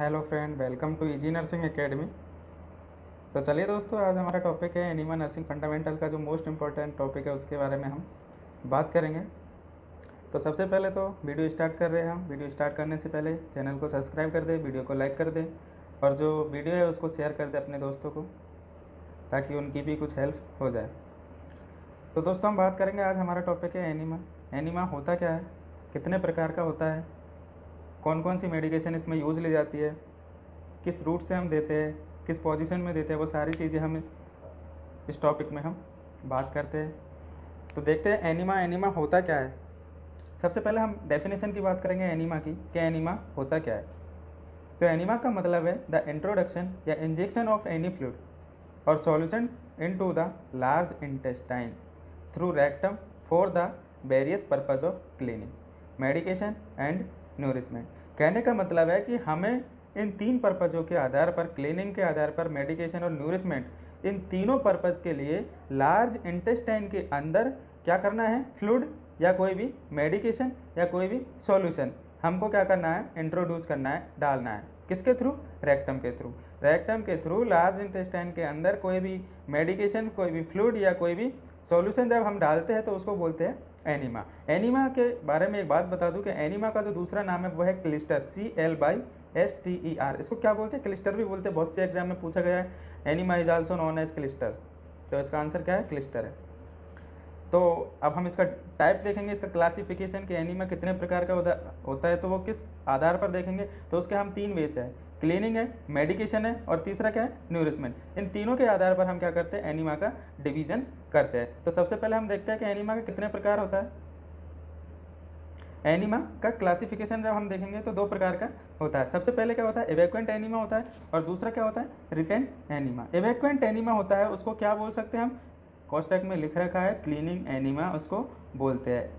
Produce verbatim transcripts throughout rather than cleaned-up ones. Hello friend, welcome to easy nursing academy. तो चलिए दोस्तों, आज हमारा टॉपिक है एनीमा नर्सिंग फंडामेंटल का, जो मोस्ट इम्पॉर्टेंट टॉपिक है उसके बारे में हम बात करेंगे। तो सबसे पहले तो वीडियो स्टार्ट कर रहे हैं हम। वीडियो स्टार्ट करने से पहले चैनल को सब्सक्राइब कर दें, वीडियो को लाइक कर दें और जो वीडियो है उसको शेयर कर दें अपने दोस्तों को, ताकि उनकी भी कुछ हेल्प हो जाए। तो दोस्तों हम बात करेंगे, आज हमारा टॉपिक है एनीमा। एनीमा होता क्या है, कितने प्रकार का होता है, कौन कौन सी मेडिकेशन इसमें यूज़ ली जाती है, किस रूट से हम देते हैं, किस पोजीशन में देते हैं, वो सारी चीज़ें हम इस टॉपिक में हम बात करते हैं। तो देखते हैं एनीमा एनीमा होता क्या है। सबसे पहले हम डेफिनेशन की बात करेंगे एनीमा की, कि एनीमा होता क्या है। तो एनीमा का मतलब है द इंट्रोडक्शन या इंजेक्शन ऑफ एनी फ्लूइड और solution into the large intestine through rectum for the various purpose of cleaning, medication and nourishment. कहने का मतलब है कि हमें इन तीन पर्पज़ों के आधार पर, क्लीनिंग के आधार पर, मेडिकेशन और न्यूरिशमेंट, इन तीनों पर्पज़ के लिए लार्ज इंटेस्टाइन के अंदर क्या करना है, फ्लूइड या कोई भी मेडिकेशन या कोई भी सॉल्यूशन हमको क्या करना है, इंट्रोड्यूस करना है, डालना है। किसके थ्रू, रेक्टम के थ्रू। रेक्टम के थ्रू लार्ज इंटेस्टाइन के अंदर कोई भी मेडिकेशन, कोई भी फ्लूइड या कोई भी सॉल्यूशन जब हम डालते हैं तो उसको बोलते हैं एनीमा। एनीमा के बारे में एक बात बता दूं कि एनीमा का जो दूसरा नाम है वो है clyster, C L Y S T E R. इसको क्या बोलते हैं, क्लिस्टर भी बोलते हैं। बहुत से एग्जाम में पूछा गया है enema is also known as clyster. तो इसका आंसर क्या है, क्लिस्टर है। तो अब हम इसका टाइप देखेंगे, इसका क्लासिफिकेशन कि एनीमा कितने प्रकार का होता है, तो वो किस आधार पर देखेंगे। तो उसके हम तीन वेस है, क्लीनिंग है, मेडिकेशन है और तीसरा क्या है, न्यूरिशमेंट। इन तीनों के आधार पर हम क्या करते हैं, एनीमा का डिवीज़न करते हैं। तो सबसे पहले हम देखते हैं कि एनीमा का कितने प्रकार होता है। एनीमा का क्लासिफिकेशन जब हम देखेंगे तो दो प्रकार का होता है। सबसे पहले क्या होता है, एवैक्वेंट एनीमा होता है और दूसरा क्या होता है, रिटेन एनीमा। एवैक्वेंट एनीमा होता है उसको क्या बोल सकते हैं हम, कॉस्टेक में लिख रखा है क्लीनिंग एनीमा उसको बोलते हैं।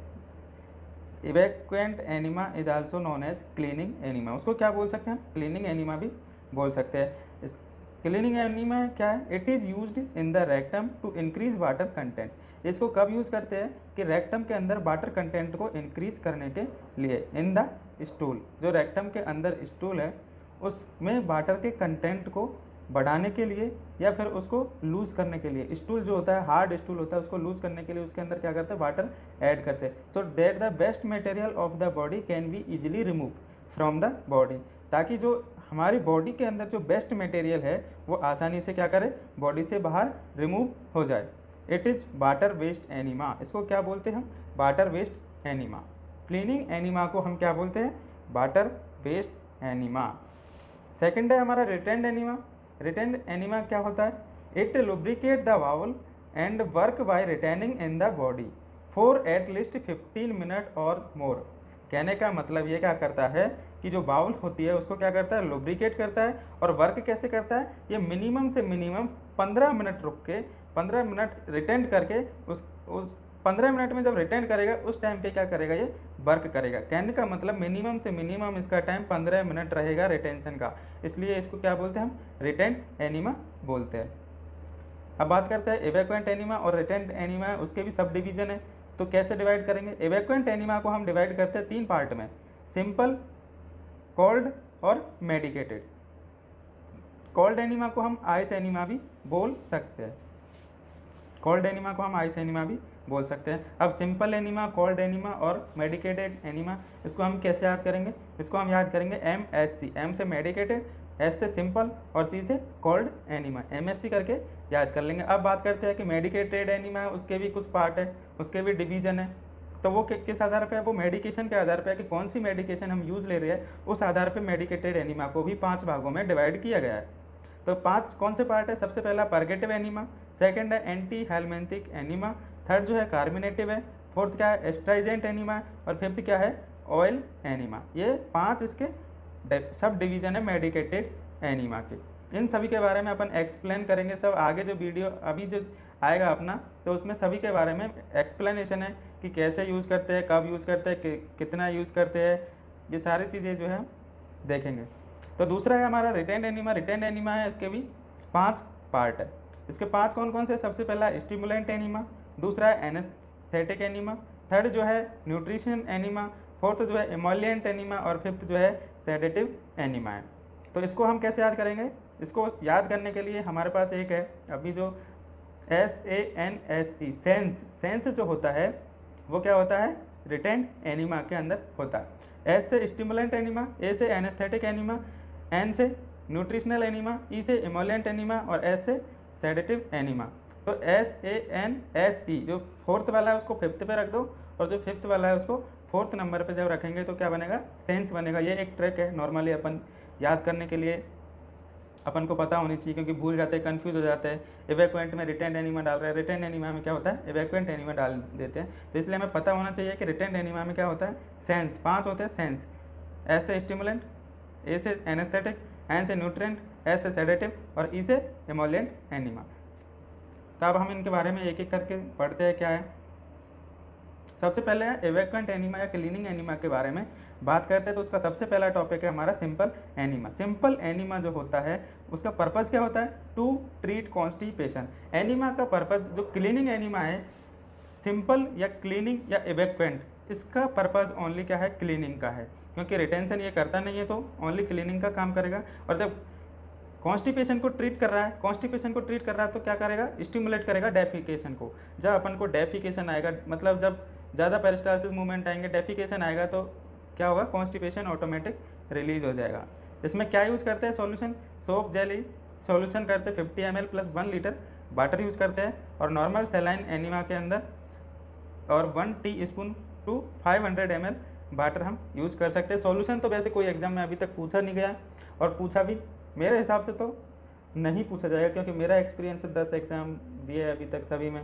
Evacuant enema is also known as cleaning enema. उसको क्या बोल सकते हैं, क्लीनिंग एनीमा भी बोल सकते हैं। इस क्लीनिंग एनीमा क्या है, it is used in the rectum to increase water content. इसको कब यूज़ करते हैं कि रेक्टम के अंदर वाटर कंटेंट को इंक्रीज करने के लिए। इन द स्टूल, जो रेक्टम के अंदर स्टूल है उसमें वाटर के कंटेंट को बढ़ाने के लिए या फिर उसको लूज़ करने के लिए। स्टूल जो होता है, हार्ड स्टूल होता है, उसको लूज़ करने के लिए उसके अंदर क्या करते हैं, वाटर ऐड करते हैं। So that the best material of the body can be easily remove from the body, ताकि जो हमारी बॉडी के अंदर जो बेस्ट मटेरियल है वो आसानी से क्या करे, बॉडी से बाहर रिमूव हो जाए। It is water waste enema. इसको क्या बोलते हैं हम, water waste enema. Cleaning enema को हम क्या बोलते हैं, वाटर वेस्ट एनीमा। सेकेंड है हमारा रिटेन एनीमा। रिटेन एनीमा क्या होता है, it lubricate the bowel and work by retaining in the body for at least fifteen minute और मोर। कहने का मतलब ये क्या करता है कि जो बाउल होती है उसको क्या करता है, लुब्रिकेट करता है और वर्क कैसे करता है, ये मिनिमम से मिनिमम पंद्रह मिनट रुक के, पंद्रह मिनट रिटेन करके, उस उस पंद्रह मिनट में जब रिटेन करेगा उस टाइम पे क्या करेगा, ये वर्क करेगा। कहने का मतलब मिनिमम से मिनिमम इसका टाइम पंद्रह मिनट रहेगा रिटेंशन का, इसलिए इसको क्या बोलते हैं हम, रिटेन एनीमा बोलते हैं। अब बात करते हैं एवैक्वेंट एनीमा और रिटेन एनीमा, उसके भी सब डिवीज़न है। तो कैसे डिवाइड करेंगे, एवैक्वेंट एनीमा को हम डिवाइड करते हैं तीन पार्ट में, सिंपल, कोल्ड और मेडिकेटेड। कोल्ड एनीमा को हम आइस एनीमा भी बोल सकते हैं, कोल्ड एनीमा को हम आइस एनीमा भी बोल सकते हैं। अब सिंपल एनीमा, कोल्ड एनीमा और मेडिकेटेड एनीमा, इसको हम कैसे याद करेंगे, इसको हम याद करेंगे एम एस सी। एम से मेडिकेटेड, एस से सिंपल और सी से cold enema, M S C करके याद कर लेंगे। अब बात करते हैं कि मेडिकेटेड एनीमा है, उसके भी कुछ पार्ट है, उसके भी डिवीज़न है। तो वो कि, किस आधार पर है, वो मेडिकेशन के आधार पर है कि कौन सी मेडिकेशन हम यूज़ ले रहे हैं, उस आधार पर मेडिकेटेड एनीमा को भी पाँच भागों में डिवाइड किया गया है। तो पांच कौन से पार्ट है, सबसे पहला पर्गेटिव एनीमा, सेकंड है एंटी हेलमिंथिक एनीमा, थर्ड जो है कार्मिनेटिव है, फोर्थ क्या है, एस्ट्राइजेंट एनीमा और फिफ्थ क्या है, ऑयल एनीमा। ये पांच इसके सब डिवीज़न है मेडिकेटेड एनीमा के। इन सभी के बारे में अपन एक्सप्लेन करेंगे सब आगे, जो वीडियो अभी जो आएगा अपना, तो उसमें सभी के बारे में एक्सप्लेनेशन है कि कैसे यूज़ करते हैं, कब यूज़ करते हैं, कि, कितना यूज़ करते हैं, ये सारी चीज़ें जो है देखेंगे। तो दूसरा है हमारा रिटेन एनीमा। रिटेन एनीमा है, इसके भी पांच पार्ट है। इसके पांच कौन कौन से, सबसे पहला स्टिमुलेंट एनीमा, दूसरा है एनेस्थेटिक एनीमा, थर्ड जो है न्यूट्रिशन एनीमा, फोर्थ जो है एमोलिएंट एनीमा और फिफ्थ जो है सेडेटिव एनीमा है। तो इसको हम कैसे याद करेंगे? इसको याद करने के लिए हमारे पास एक है अभी जो S A N S E sense sense जो होता है वो क्या होता है? रिटेन एनिमा के अंदर होता है। एस से स्टिमुलेंट एनिमा, ए से एनेस्थेटिक एनिमा, एन से न्यूट्रिशनल एनिमा, ई से एमोलेंट एनिमा और एस से सेडेटिव एनिमा। तो S A N S E जो फोर्थ वाला है उसको फिफ्थ पे रख दो और जो फिफ्थ वाला है उसको फोर्थ नंबर पे जब रखेंगे तो क्या बनेगा? सेंस बनेगा। ये एक ट्रिक है नॉर्मली अपन याद करने के लिए, अपन को पता होनी चाहिए क्योंकि भूल जाते हैं, कंफ्यूज हो जाते हैं। इवैक्यूएंट में रिटेन एनिमा डाल रहे हैं, रिटेन एनिमा में क्या होता है? इवैक्यूएंट एनिमा डाल देते हैं। तो इसलिए हमें पता होना चाहिए कि रिटेन एनिमा में क्या होता है। सेंस पांच होते हैं सेंस, एस से स्टिमुलेंट, ए से एनेस्थेटिक, एन से न्यूट्रिएंट, एस से सेडेटिव और ई से एमोलेंट एनिमा। तो अब हम इनके बारे में एक एक करके पढ़ते हैं क्या है। सबसे पहले है एवैक्वेंट एनिमा या क्लीनिंग एनिमा के बारे में बात करते हैं। तो उसका सबसे पहला टॉपिक है हमारा सिंपल एनिमा। सिंपल एनिमा जो होता है उसका पर्पस क्या होता है? To treat constipation. एनिमा का पर्पस जो क्लीनिंग एनिमा है, सिंपल या क्लीनिंग या एवैक्वेंट, इसका पर्पस ओनली क्या है? क्लीनिंग का है, क्योंकि रिटेंशन ये करता नहीं है तो ओनली क्लीनिंग का काम करेगा। और जब कॉन्स्टिपेशन को ट्रीट कर रहा है कॉन्स्टिपेशन को ट्रीट कर रहा है तो क्या करेगा? स्टिमुलेट करेगा डेफिकेशन को। जब अपन को डेफिकेशन आएगा, मतलब जब ज़्यादा पेरिस्टालसिस मूवमेंट आएंगे, डेफिकेशन आएगा तो क्या होगा? कॉन्स्टिपेशन ऑटोमेटिक रिलीज हो जाएगा। इसमें क्या यूज़ करते हैं सॉल्यूशन? सोप जेली सॉल्यूशन करते हैं fifty M L plus one litre water use करते हैं और नॉर्मल सेलाइन एनिमा के अंदर और one teaspoon two five hundred M L water हम यूज़ कर सकते हैं। सॉल्यूशन तो वैसे कोई एग्जाम में अभी तक पूछा नहीं गया और पूछा भी मेरे हिसाब से तो नहीं पूछा जाएगा, क्योंकि मेरा एक्सपीरियंस दस एग्ज़ाम दिए है अभी तक, सभी में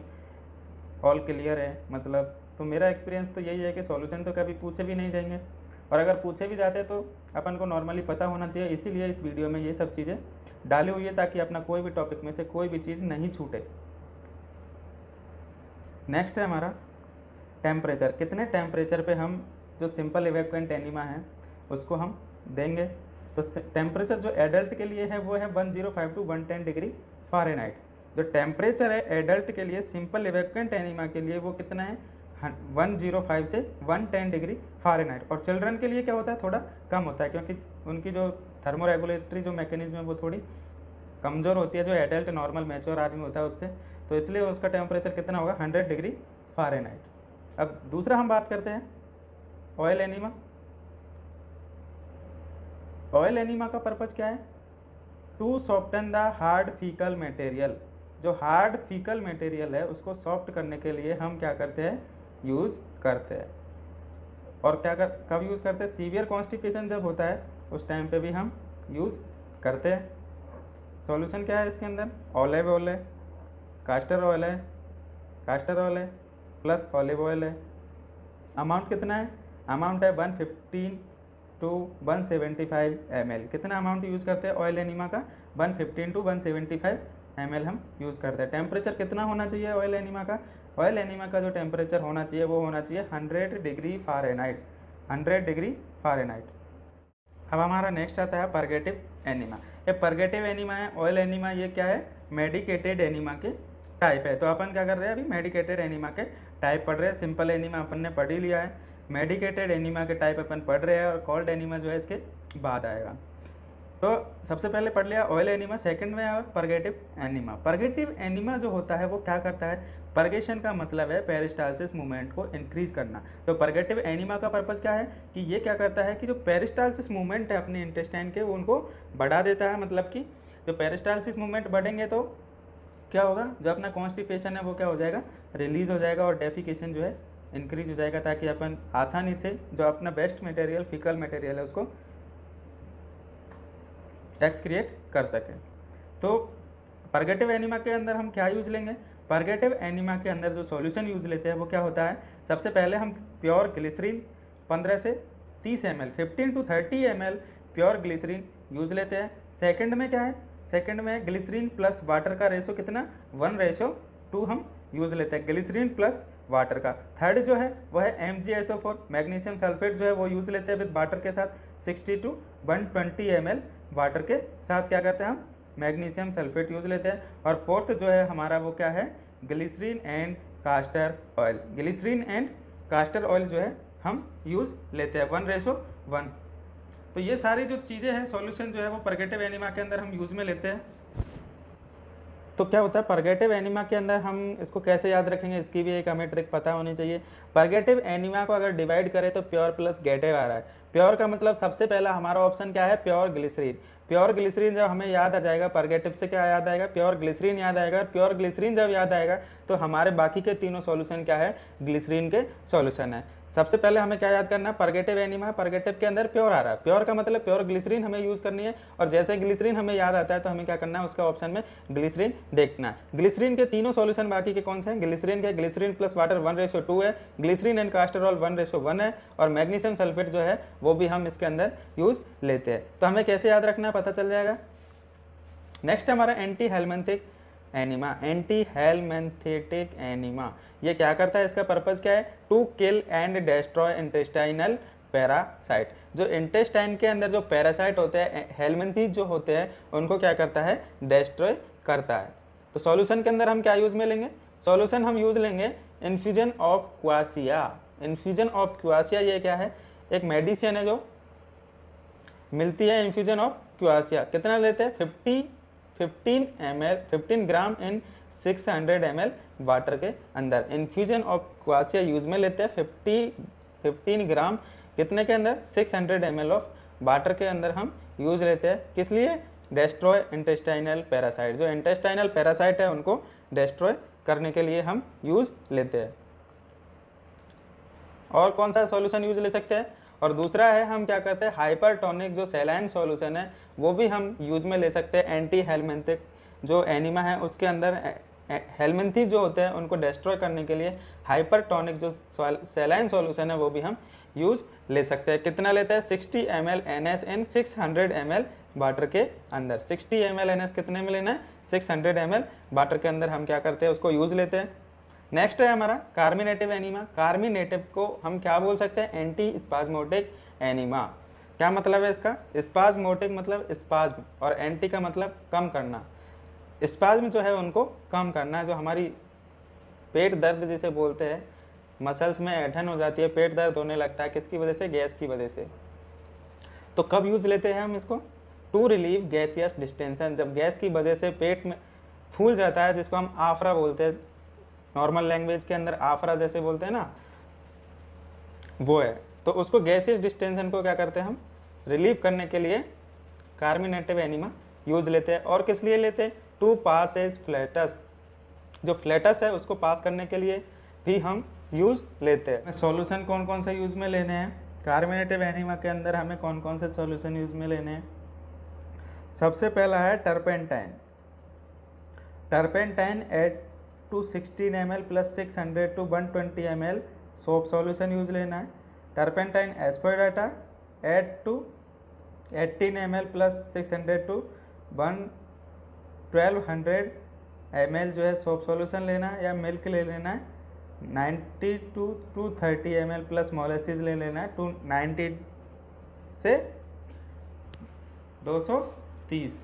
ऑल क्लियर है। मतलब तो मेरा एक्सपीरियंस तो यही है कि सॉल्यूशन तो कभी पूछे भी नहीं जाएंगे और अगर पूछे भी जाते तो अपन को नॉर्मली पता होना चाहिए। इसीलिए इस वीडियो में ये सब चीज़ें डाली हुई है ताकि अपना कोई भी टॉपिक में से कोई भी चीज़ नहीं छूटे। नेक्स्ट है हमारा टेम्परेचर। कितने टेम्परेचर पे हम जो सिंपल इवैक्यूएंट एनिमा है उसको हम देंगे। तो टेम्परेचर जो एडल्ट के लिए है वो है one zero five to one ten degree Fahrenheit. जो टेम्परेचर है एडल्ट के लिए सिंपल इवैक्यूएंट एनिमा के लिए वो कितना है? वन जीरो फाइव से वन टेन डिग्री फारेनहाइट। और चिल्ड्रन के लिए क्या होता है? थोड़ा कम होता है, क्योंकि उनकी जो थर्मो रेगुलेटरी जो मैकेनिज्म है वो थोड़ी कमज़ोर होती है जो एडल्ट नॉर्मल मैच्योर आदमी होता है उससे। तो इसलिए उसका टेम्परेचर कितना होगा? Hundred degree Fahrenheit. अब दूसरा हम बात करते हैं ऑयल एनिमा। ऑयल एनिमा का पर्पज़ क्या है? To soften the hard faecal material. जो हार्ड फीकल मटेरियल है उसको सॉफ्ट करने के लिए हम क्या करते हैं? यूज़ करते हैं। और क्या कर कब यूज़ करते हैं? सीवियर कॉन्स्टिपेशन जब होता है उस टाइम पे भी हम यूज़ करते हैं। सॉल्यूशन क्या है इसके अंदर? ऑलिव ऑयल है, कास्टर ऑयल है, कास्टर ऑयल है प्लस ऑलिव ऑयल है। अमाउंट कितना है? अमाउंट है one fifteen to one seventy five M L. कितना अमाउंट यूज़ करते हैं ऑयल एनिमा का? One fifteen to one seventy five M L हम यूज़ करते हैं। टेम्परेचर कितना होना चाहिए ऑयल एनिमा का? ऑयल एनिमा का जो टेम्परेचर होना चाहिए वो होना चाहिए hundred degree Fahrenheit. Hundred degree Fahrenheit. अब हमारा नेक्स्ट आता है पर्गेटिव एनिमा। ये पर्गेटिव एनिमा है, ऑयल एनिमा, ये क्या है? मेडिकेटेड एनिमा के टाइप है। तो अपन क्या कर रहे हैं? अभी मेडिकेटेड एनिमा के टाइप पढ़ रहे हैं। सिंपल एनिमा अपन ने पढ़ ही लिया है, मेडिकेटेड एनिमा के टाइप अपन पढ़ रहे हैं और कोल्ड एनिमा जो है इसके बाद आएगा। तो सबसे पहले पढ़ लिया ऑयल एनिमा, सेकंड में है पर्गेटिव एनिमा। पर्गेटिव एनिमा जो होता है वो क्या करता है? पर्गेशन का मतलब है पेरिस्टालसिस मूवमेंट को इंक्रीज करना। तो पर्गेटिव एनिमा का पर्पस क्या है? कि ये क्या करता है कि जो पेरिस्टालसिस मूवमेंट है अपने इंटेस्टाइन के वो उनको बढ़ा देता है। मतलब कि जो पेरिस्टालसिस मूवमेंट बढ़ेंगे तो क्या होगा? जो अपना कॉन्स्टिपेशन है वो क्या हो जाएगा? रिलीज हो जाएगा और डेफिकेशन जो है इंक्रीज हो जाएगा, ताकि अपन आसानी से जो अपना बेस्ट मटेरियल फिकल मटेरियल है उसको टैक्स क्रिएट कर सकें। तो पर्गेटिव एनिमा के अंदर हम क्या यूज़ लेंगे? पर्गेटिव एनिमा के अंदर जो सॉल्यूशन यूज़ लेते हैं वो क्या होता है? सबसे पहले हम प्योर ग्लिसरीन पंद्रह से तीस M L fifteen to thirty M L pure glycerine use लेते हैं। सेकंड में क्या है? सेकंड में ग्लिसरीन प्लस वाटर का रेशो कितना? वन रेशो टू हम यूज़ लेते हैं, ग्लिसरीन प्लस वाटर का। थर्ड जो है वो है M G S O four magnesium sulphate जो है वो यूज़ लेते हैं विद वाटर के साथ। Sixty to one twenty M L water के साथ क्या करते हैं हम? मैग्नीशियम सल्फेट यूज़ लेते हैं। और फोर्थ जो है हमारा वो क्या है? Glycerine and castor oil. Glycerine and castor oil जो है हम यूज़ लेते हैं वन रेशो वन। तो ये सारी जो चीज़ें हैं सॉल्यूशन जो है वो पर्गेटिव एनिमा के अंदर हम यूज़ में लेते हैं। तो क्या होता है पर्गेटिव एनिमा के अंदर हम इसको कैसे याद रखेंगे, इसकी भी एक हमें ट्रिक पता होनी चाहिए। पर्गेटिव एनिमा को अगर डिवाइड करें तो प्योर प्लस गेटिव आ रहा है। प्योर का मतलब सबसे पहला हमारा ऑप्शन क्या है, प्योर ग्लिसरीन। प्योर ग्लिसरीन जब हमें याद आ जाएगा, पर्गेटिव से क्या याद आएगा, प्योर ग्लिसरीन याद आएगा। प्योर ग्लिसरीन जब याद आएगा तो हमारे बाकी के तीनों सॉल्यूशन क्या है, ग्लिसरीन के सॉल्यूशन है। सबसे पहले हमें क्या याद करना है, पर्गेटिव एनिमा, पर्गेटिव के अंदर प्योर आ रहा है। प्योर का मतलब प्योर ग्लिसरीन हमें यूज़ करनी है, और जैसे ग्लिसरीन हमें याद आता है तो हमें क्या करना है, उसका ऑप्शन में ग्लिसरीन देखना है। ग्लिसरीन के तीनों सॉल्यूशन बाकी के कौन से हैं, ग्लिसरीन के glycerine plus water one ratio two है, glycerine and castor oil one ratio one है, और मैग्नीशियम सल्फेट जो है वो भी हम इसके अंदर यूज़ लेते हैं। तो हमें कैसे याद रखना है पता चल जाएगा। नेक्स्ट हमारा anti helminthic enema, anti helminthic enema. ये क्या करता है, इसका पर्पज़ क्या है, to kill and destroy intestinal parasite. जो इंटेस्टाइन के अंदर जो पैरासाइट होते हैं, हेलमेंथीज जो होते हैं, उनको क्या करता है, डिस्ट्रॉय करता है। तो सॉल्यूशन के अंदर हम क्या यूज़ में लेंगे, सॉल्यूशन हम यूज़ लेंगे infusion of quassia. Infusion of quassia ये क्या है, एक मेडिसिन है जो मिलती है, इन्फ्यूजन ऑफ क्वासिया। कितना लेते हैं, fifty fifteen M L fifteen gram in six hundred M L water के अंदर। इन्फ्यूजन ऑफ क्वासिया यूज़ में लेते हैं फिफ्टी फिफ्टीन ग्राम कितने के अंदर, six hundred M L of water के अंदर हम यूज़ लेते हैं। किस लिए, डेस्ट्रॉय इंटेस्टाइनल पैरासाइट। जो इंटेस्टाइनल पैरासाइट है उनको डेस्ट्रॉय करने के लिए हम यूज़ लेते हैं। और कौन सा सॉल्यूशन यूज ले सकते हैं, और दूसरा है हम क्या करते हैं, हाइपरटोनिक जो सैलाइन सॉल्यूशन है वो भी हम यूज़ में ले सकते हैं। एंटी हेलमेंथिक जो एनिमा है उसके अंदर हेलमेंथी जो होते हैं उनको डिस्ट्रॉय करने के लिए हाइपरटोनिक जो सैलाइन सॉल्यूशन है वो भी हम यूज़ ले सकते हैं। कितना लेते हैं, sixty M L N S in six hundred M L water के अंदर। Sixty M L N S कितने में लेना है, six hundred M L water के अंदर हम क्या करते हैं, उसको यूज़ लेते हैं। नेक्स्ट है हमारा कार्मिनेटिव एनिमा। कार्मिनेटिव को हम क्या बोल सकते हैं, एंटी स्पाजमोटिक एनिमा। क्या मतलब है इसका, स्पाजमोटिक मतलब स्पाज्म और एंटी का मतलब कम करना। स्पाज्म जो है उनको कम करना, जो हमारी पेट दर्द जिसे बोलते हैं, मसल्स में ऐठन हो जाती है, पेट दर्द होने लगता है, किसकी वजह से, गैस की वजह से। तो कब यूज़ लेते हैं हम इसको, टू रिलीव गैसियस डिस्टेंशन। जब गैस की वजह से पेट में फूल जाता है, जिसको हम आफरा बोलते हैं, नॉर्मल लैंग्वेज के अंदर आफरा जैसे बोलते हैं ना, वो है। तो उसको गैसियस डिस्टेंशन को क्या करते हैं हम, रिलीव करने के लिए कार्मिनेटिव एनिमा यूज़ लेते हैं। और किस लिए लेते हैं, टू पास एज फ्लैटस। जो फ्लैटस है उसको पास करने के लिए भी हम यूज़ लेते हैं। सॉल्यूशन कौन कौन से यूज़ में लेने हैं, कार्मिनेटिव एनिमा के अंदर हमें कौन कौन से सॉल्यूशन यूज़ में लेने हैं। सबसे पहला है turpentine. Turpentine eight to sixteen M L plus six hundred to one twenty M L soap solution use लेना है। टर्पेंटाइन एस्परडाटा eight to eighteen M L plus six hundred to one twelve hundred M L जो है soap solution लेना है, या milk ले लेना है। Ninety to two thirty M L plus molasses ले लेना है, टू नाइन्टी से दो सौ तीस।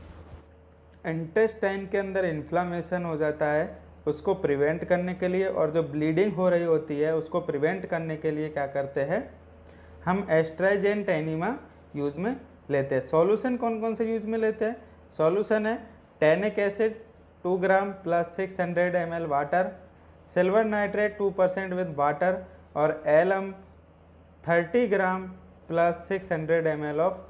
इंटेस्टाइन के अंदर इन्फ्लामेशन हो जाता है, उसको प्रिवेंट करने के लिए और जो ब्लीडिंग हो रही होती है उसको प्रिवेंट करने के लिए क्या करते हैं हम, एस्ट्रिजेंट एनिमा यूज़ में लेते हैं। सॉल्यूशन कौन कौन से यूज़ में लेते हैं, सॉल्यूशन है tannic acid two gram plus six hundred M L water, silver nitrate two percent with water, और alum thirty gram plus six hundred M L of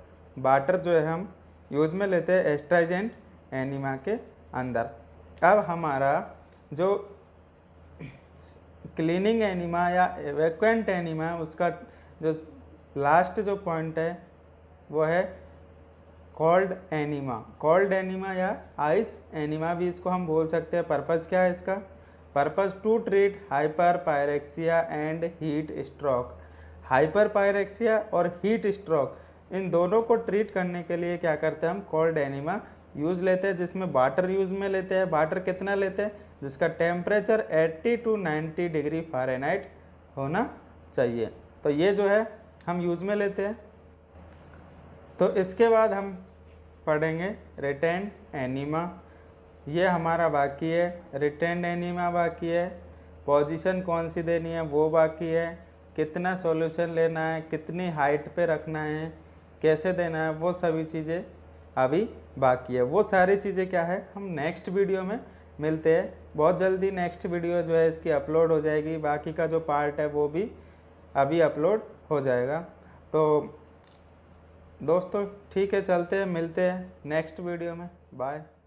water जो है हम यूज़ में लेते हैं एस्ट्रिजेंट एनिमा के अंदर। अब हमारा जो क्लीनिंग एनिमा या एवेक्वेंट एनिमा, उसका जो लास्ट जो पॉइंट है वो है कोल्ड एनिमा। कोल्ड एनिमा या आइस एनिमा भी इसको हम बोल सकते हैं। पर्पज़ क्या है इसका, purpose to treat hyperpyrexia and heat stroke. Hyperpyrexia और हीट स्ट्रोक इन दोनों को ट्रीट करने के लिए क्या करते हैं हम, कोल्ड एनिमा यूज़ लेते हैं, जिसमें वाटर यूज़ में लेते हैं। वाटर कितना लेते हैं, जिसका temperature eighty to ninety degree Fahrenheit होना चाहिए। तो ये जो है हम यूज़ में लेते हैं। तो इसके बाद हम पढ़ेंगे रिटेन एनिमा। ये हमारा बाकी है, रिटेन एनिमा बाकी है, पोजीशन कौन सी देनी है वो बाकी है, कितना सॉल्यूशन लेना है, कितनी हाइट पे रखना है, कैसे देना है, वो सभी चीज़ें अभी बाकी है। वो सारी चीज़ें क्या है, हम नेक्स्ट वीडियो में मिलते हैं। बहुत जल्दी नेक्स्ट वीडियो जो है इसकी अपलोड हो जाएगी, बाकी का जो पार्ट है वो भी अभी अपलोड हो जाएगा। तो दोस्तों ठीक है, चलते हैं, मिलते हैं नेक्स्ट वीडियो में। बाय।